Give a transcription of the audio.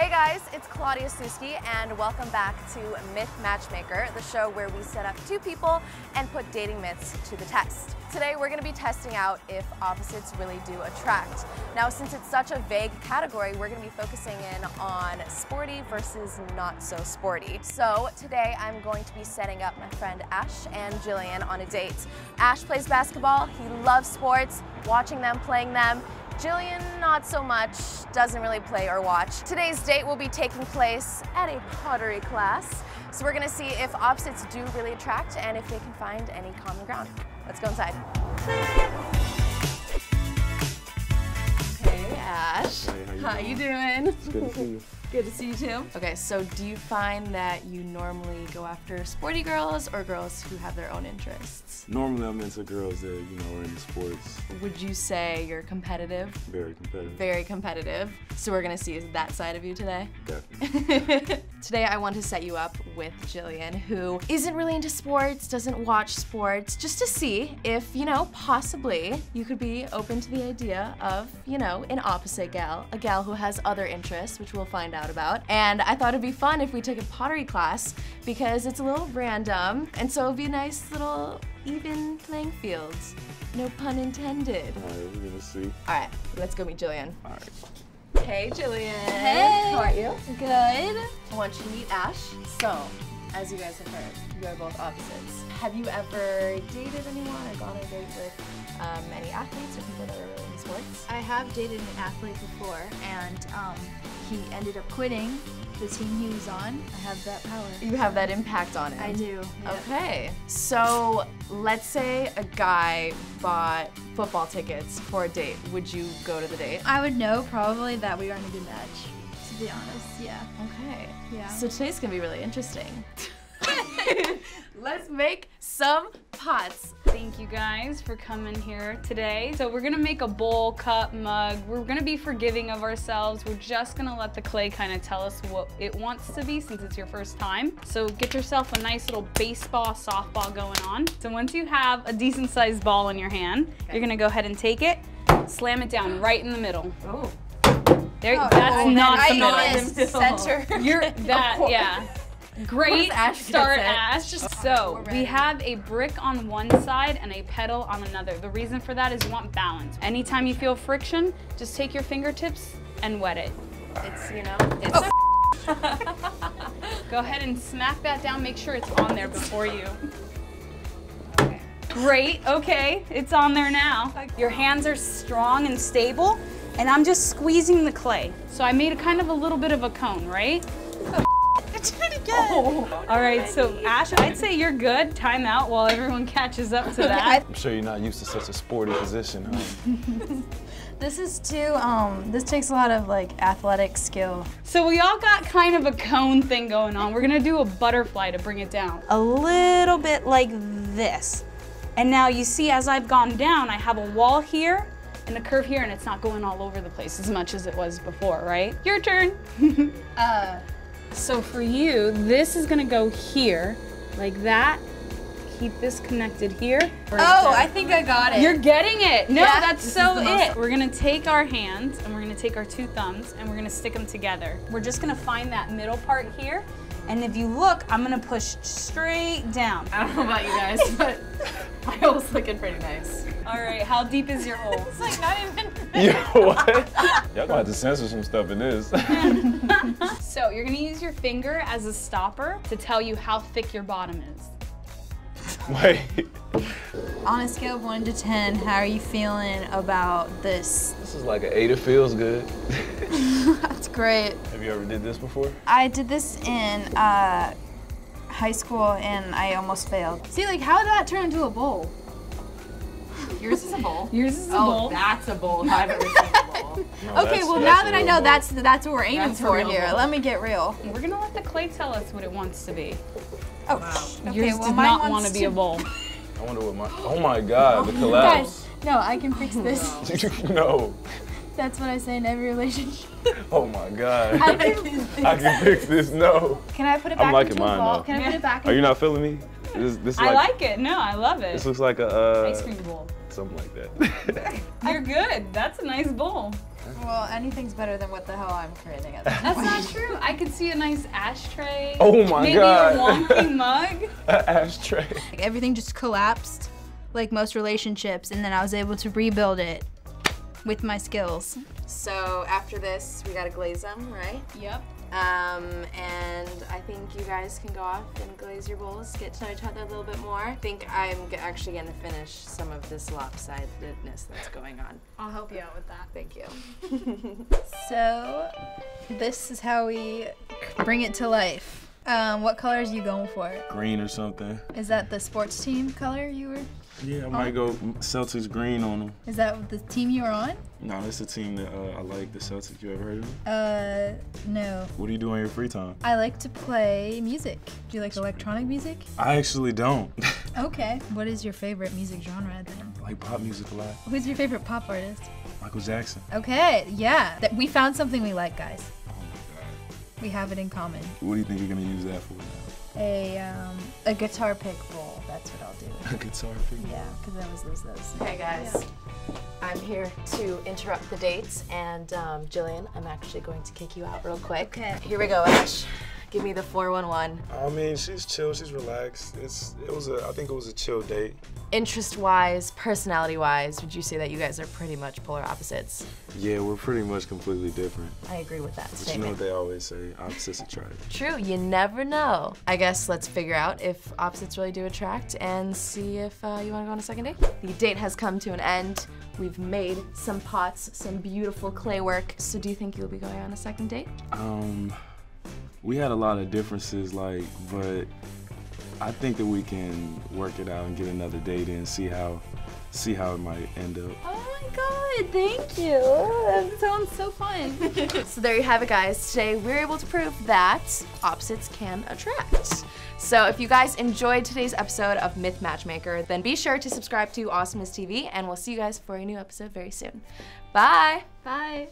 Hey guys, it's Claudia Sulewski and welcome back to Myth Matchmaker, the show where we set up two people and put dating myths to the test. Today we're going to be testing out if opposites really do attract. Now since it's such a vague category, we're going to be focusing in on sporty versus not so sporty. So today I'm going to be setting up my friend Ash and Jillian on a date. Ash plays basketball, he loves sports, watching them, playing them. Jillian, not so much, doesn't really play or watch. Today's date will be taking place at a pottery class. So we're gonna see if opposites do really attract and if they can find any common ground. Let's go inside. Hey Ash, how you doing? It's good to see you. Good to see you too. Okay, so do you find that you normally go after sporty girls or girls who have their own interests? Normally I'm into girls that, you know, are into sports. Would you say you're competitive? Very competitive. Very competitive. So we're gonna see that side of you today? Definitely. Today I want to set you up with Jillian, who isn't really into sports, doesn't watch sports, just to see if, you know, possibly you could be open to the idea of, you know, an opposite gal, a gal who has other interests, which we'll find out about. And I thought it'd be fun if we took a pottery class because it's a little random, and so it'd be a nice little even playing field. No pun intended. All right, we're gonna see. All right, let's go meet Jillian. All right. Hey, Jillian. Hey. How are you? Good. I want you to meet Ash. So, as you guys have heard, you are both opposites. Have you ever dated anyone or gone on a date with any athletes or people that are really into sports? I have dated an athlete before, and he ended up quitting the team he was on. I have that power. You have that impact on him. I do. Yeah. Okay. So let's say a guy bought football tickets for a date. Would you go to the date? I would know probably that we aren't a good match, to be honest. Yeah. Okay. Yeah. So today's gonna be really interesting. Let's make some pots. Thank you guys for coming here today. So we're gonna make a bowl, cup, mug. We're gonna be forgiving of ourselves. We're just gonna let the clay kind of tell us what it wants to be since it's your first time. So get yourself a nice little baseball, softball going on. So once you have a decent sized ball in your hand, okay, you're gonna go ahead and take it, slam it down right in the middle. Oh. There, oh, that's oh, not the middle. You're that, yeah. Great start, Ash. So we have a brick on one side and a petal on another. The reason for that is you want balance. Anytime you feel friction, just take your fingertips and wet it. It's, you know, it's Go ahead and smack that down. Make sure it's on there before you. Okay. Great, okay, it's on there now. Your hands are strong and stable, and I'm just squeezing the clay. So I made a kind of a little bit of a cone, right? Oh. All right, so Ash, I'd say you're good. Time out while everyone catches up to that. I'm sure you're not used to such a sporty position, huh? This is too, this takes a lot of like athletic skill. So we all got kind of a cone thing going on. We're gonna do a butterfly to bring it down. A little bit like this. And now you see as I've gone down, I have a wall here and a curve here, and it's not going all over the place as much as it was before, right? Your turn. So for you, this is gonna go here, like that. Keep this connected here. Oh, I think I got it. You're getting it. No, yeah, that's so it. We're gonna take our hands and we're gonna take our two thumbs and we're gonna stick them together. We're just gonna find that middle part here. And if you look, I'm gonna push straight down. I don't know about you guys, but my hole's looking pretty nice. All right, how deep is your hole? It's like not even. You know what? Y'all gonna have to censor some stuff in this. So you're gonna use your finger as a stopper to tell you how thick your bottom is. Wait. On a scale of 1 to 10, how are you feeling about this? This is like an 8, it feels good. That's great. Have you ever did this before? I did this in high school and I almost failed. See, like how did that turn into a bowl? Yours is a bowl. Yours is a bowl. Oh, that's a bowl. If I've ever seen a bowl. No, okay, well now that I know that's what we're aiming for here. Bowl. Let me get real. We're gonna let the clay tell us what it wants to be. Oh, wow. Yours did not want to be a bowl. I wonder what my. Oh my God, the collapse. Guys, no, I can fix this. No. That's what I say in every relationship. Oh my God. I can fix this. No. Can I put it back into a ball? Can I put it back? Are you not feeling me? This I like it. No, I love it. This looks like a ice cream bowl. Something like that. You're good. That's a nice bowl. Well, anything's better than what the hell I'm creating at the moment. That's not true. I could see a nice ashtray. Oh my God. Maybe a wonky mug. An ashtray. Like, everything just collapsed, like most relationships, and then I was able to rebuild it with my skills. So after this, we gotta glaze them, right? Yep. And I think you guys can go off and glaze your bowls, get to know each other a little bit more. I think I'm actually gonna finish some of this lopsidedness that's going on. I'll help you out with that. Thank you. So, this is how we bring it to life. What color is you going for? Green or something. Is that the sports team color you were? Yeah, I might go Celtics green on them. Is that the team you were on? No, that's a team that I like, the Celtics. You ever heard of them? No. What do you do on your free time? I like to play music. Do you like electronic music? I actually don't. Okay. What is your favorite music genre then? I like pop music a lot. Who's your favorite pop artist? Michael Jackson. Okay, yeah. We found something we like, guys. We have it in common. What do you think you're gonna use that for now? A guitar pick bowl. That's what I'll do. A guitar pick bowl? Yeah, because I always lose those. Hey guys, yeah. I'm here to interrupt the dates, and Jillian, I'm actually going to kick you out real quick. Okay. Here we go, Ash. Give me the 411. I mean, she's chill, she's relaxed. I think it was a chill date. Interest-wise, personality-wise, would you say that you guys are pretty much polar opposites? Yeah, we're pretty much completely different. I agree with that statement. You know what they always say, opposites attract. True, you never know. I guess let's figure out if opposites really do attract and see if you wanna go on a second date. The date has come to an end. We've made some pots, some beautiful clay work. So do you think you'll be going on a second date? We had a lot of differences, but I think that we can work it out and get another date in and see how it might end up. Oh my God, thank you. That sounds so fun. So there you have it, guys. Today we're able to prove that opposites can attract. So if you guys enjoyed today's episode of Myth Matchmaker, then be sure to subscribe to Awesomeness TV, and we'll see you guys for a new episode very soon. Bye. Bye.